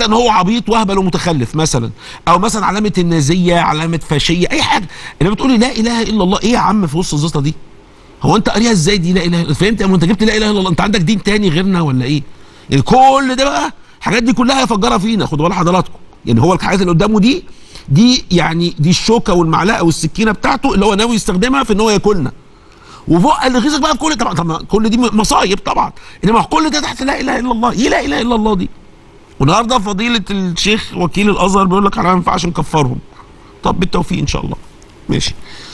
ان هو عبيط واهبل ومتخلف مثلا، او مثلا علامه النازيه، علامه فاشيه، اي حاجه. انما بتقولي لا اله الا الله، ايه يا عم في وسط الزيطه دي؟ هو انت قاريها ازاي دي لا اله الا الله؟ فهمت؟ انت جبت لا اله الا الله، انت عندك دين تاني غيرنا ولا ايه؟ يعني كل ده بقى الحاجات دي كلها هيفجرها فينا، خدوا بال حضراتكم. يعني هو الحاجات اللي قدامه دي يعني دي الشوكه والمعلقه والسكينه بتاعته اللي هو ناوي يستخدمها في ان هو ياكلنا. وفوق اللي رخيصك بقى كل طبعا كل دي مصايب طبعا، انما كل ده تحت لا اله الا الله. ايه لا اله الا الله دي؟ والنهارده فضيلة الشيخ وكيل الأزهر بيقول لك احنا ما ينفعش نكفرهم. طب بالتوفيق ان شاء الله. ماشي.